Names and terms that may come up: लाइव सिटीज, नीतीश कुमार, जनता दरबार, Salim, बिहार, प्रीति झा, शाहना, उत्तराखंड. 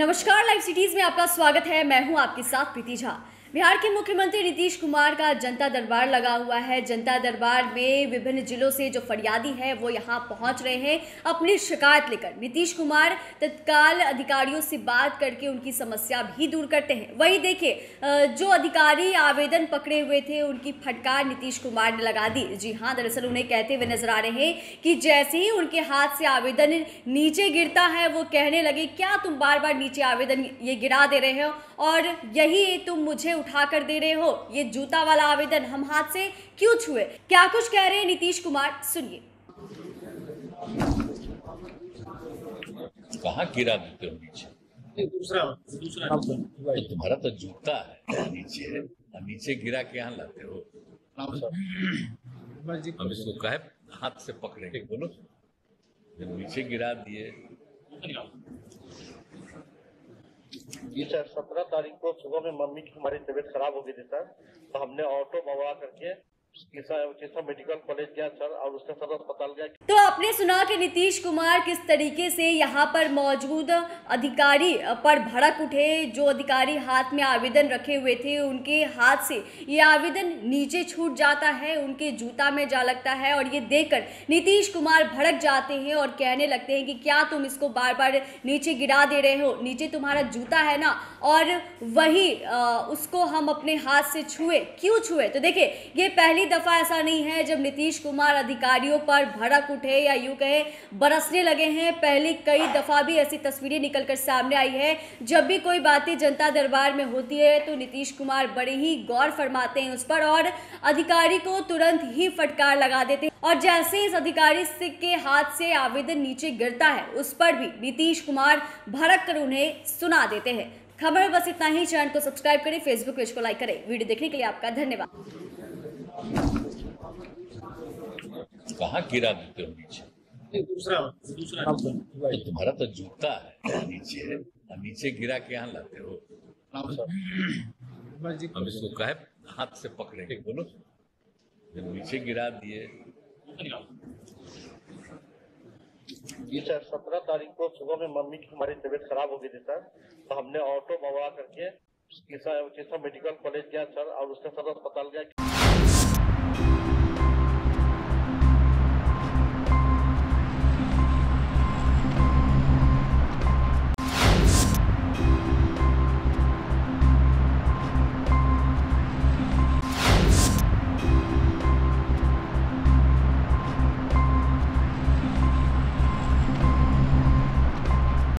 नमस्कार, लाइव सिटीज में आपका स्वागत है। मैं हूं आपके साथ प्रीति झा। बिहार के मुख्यमंत्री नीतीश कुमार का जनता दरबार लगा हुआ है। जनता दरबार में विभिन्न जिलों से जो फरियादी हैं वो यहाँ पहुँच रहे हैं अपनी शिकायत लेकर। नीतीश कुमार तत्काल अधिकारियों से बात करके उनकी समस्या भी दूर करते हैं। वही देखिए, जो अधिकारी आवेदन पकड़े हुए थे उनकी फटकार नीतीश कुमार ने लगा दी। जी हाँ, दरअसल उन्हें कहते हुए नजर आ रहे हैं कि जैसे ही उनके हाथ से आवेदन नीचे गिरता है वो कहने लगे, क्या तुम बार बार नीचे आवेदन ये गिरा दे रहे हो और यही तुम मुझे उठा कर दे रहे हो, ये जूता वाला आवेदन हम हाथ से क्यों छुए। क्या कुछ कह रहे हैं नीतीश कुमार, सुनिए। कहाँ गिरा देते हो नीचे? दूसरा तो तुम्हारा तो जूता है नीचे, और नीचे गिरा के यहाँ लाते हो। हम इसको कहे हाथ से पकड़ेंगे, बोलो। जब नीचे गिरा दिए, 17 तारीख को सुबह में मम्मी की हमारी तबीयत खराब हो गई थी सर, तो हमने ऑटो मंगवा करके मेडिकल कॉलेज गया सर और उसका सदर अस्पताल गया। तो आपने सुना कि नीतीश कुमार किस तरीके से यहाँ पर मौजूद अधिकारी पर भड़क उठे। जो अधिकारी हाथ में आवेदन रखे हुए थे उनके हाथ से ये आवेदन नीचे छूट जाता है, उनके जूता में जा लगता है और ये देखकर नीतीश कुमार भड़क जाते हैं और कहने लगते हैं कि क्या तुम इसको बार बार नीचे गिरा दे रहे हो, नीचे तुम्हारा जूता है ना, और वही उसको हम अपने हाथ से छुए, क्यों छुए। तो देखिए, ये पहले दफा ऐसा नहीं है जब नीतीश कुमार अधिकारियों पर भड़क उठे या यूं कहे बरसने लगे हैं। पहले कई दफा भी ऐसी तस्वीरें निकलकर सामने आई है। जब भी कोई बातें जनता दरबार में होती है तो नीतीश कुमार बड़े ही गौर फरमाते हैं उस पर और अधिकारी को तुरंत ही फटकार लगा देते हैं। और जैसे इस अधिकारी के हाथ से आवेदन नीचे गिरता है उस पर भी नीतीश कुमार भड़क कर उन्हें सुना देते हैं। खबर बस इतना ही। चैनल को सब्सक्राइब करें, फेसबुक पेज को लाइक करें। वीडियो देखने के लिए आपका धन्यवाद। कहाँ गिरा देते हो नीचे? दूसरा तो तुम्हारा तो जूता है नीचे, और नीचे गिरा के यहाँ लाते हो। हम इसको कहे हाथ से पकड़ेंगे, बोलो। जब नीचे गिरा दिए, 17 तारीख को सुबह में मम्मी की हमारी तबीयत खराब हो गई थी सर, तो हमने ऑटो मंगवा करके मेडिकल कॉलेज गया सर और उसका सदर अस्पताल गया।